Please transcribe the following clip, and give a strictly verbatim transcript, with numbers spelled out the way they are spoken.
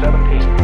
number seventeen.